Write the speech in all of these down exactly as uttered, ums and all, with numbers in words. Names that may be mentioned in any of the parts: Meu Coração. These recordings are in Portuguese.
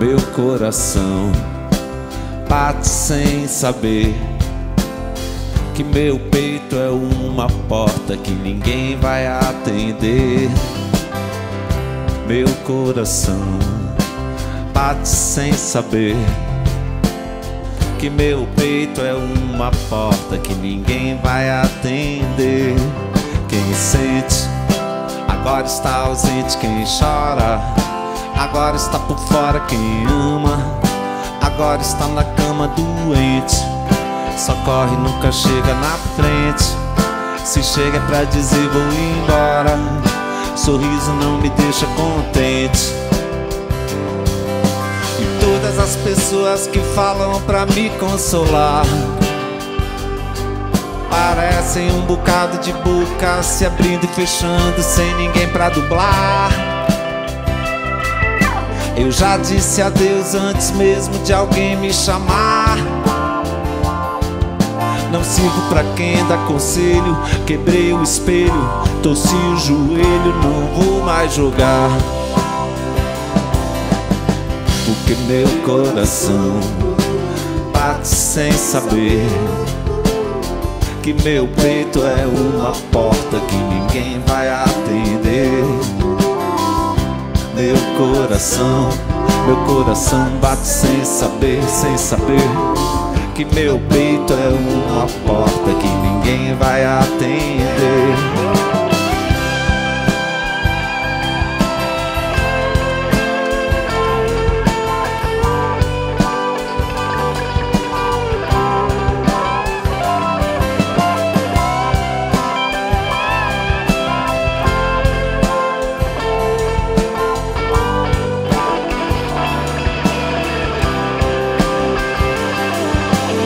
meu coração bate sem saber que meu peito é uma porta que ninguém vai atender. Meu coração bate sem saber que meu peito é uma porta que ninguém vai atender. Quem sente agora está ausente, quem chora agora está por fora, quem ama agora está na cama doente. Só corre, nunca chega na frente, se chega é pra dizer vou embora. Sorriso não me deixa contente, e todas as pessoas que falam pra me consolar parecem um bocado de boca se abrindo e fechando sem ninguém pra dublar. Eu já disse adeus antes mesmo de alguém me chamar. Não sirvo pra quem dá conselho, quebrei o espelho, torci o joelho, não vou mais jogar. Porque meu coração bate sem saber que meu peito é uma porta que ninguém vai atender. Meu coração, meu coração bate sem saber, sem saber que meu peito é uma porta que ninguém vai atender.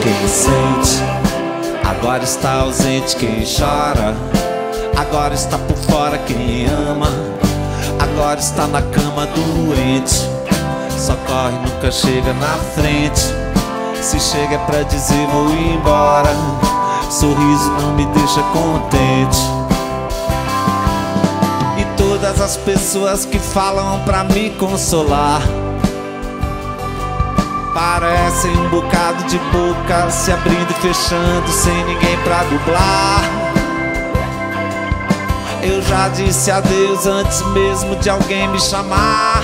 Quem sente agora está ausente, quem chora agora está por fora, quem ama agora está na cama doente. Só corre, nunca chega na frente, se chega é pra dizer vou embora. Sorriso não me deixa contente, e todas as pessoas que falam pra me consolar parecem um bocado de boca se abrindo e fechando sem ninguém pra dublar. Eu já disse adeus antes mesmo de alguém me chamar.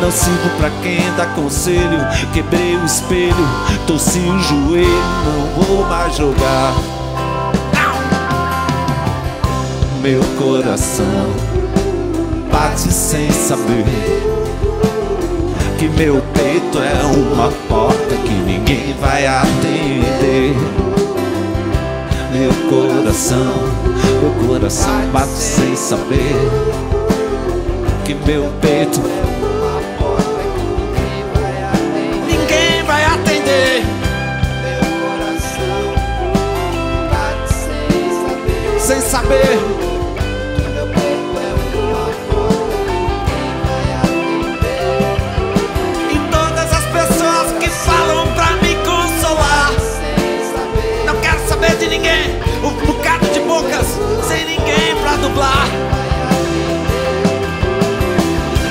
Não sirvo pra quem dá conselho, quebrei o espelho, torci o joelho, não vou mais jogar. Meu coração bate sem saber que meu peito é uma porta que ninguém vai atender. Meu coração, meu coração bate sem saber que meu peito é uma porta que ninguém vai atender. Ninguém vai atender. Meu coração bate sem saber, sem saber.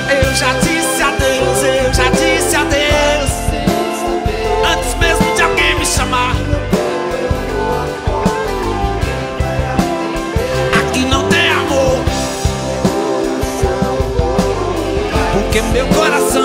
Eu já disse adeus, eu já disse adeus antes mesmo de alguém me chamar. Aqui não tem amor, porque meu coração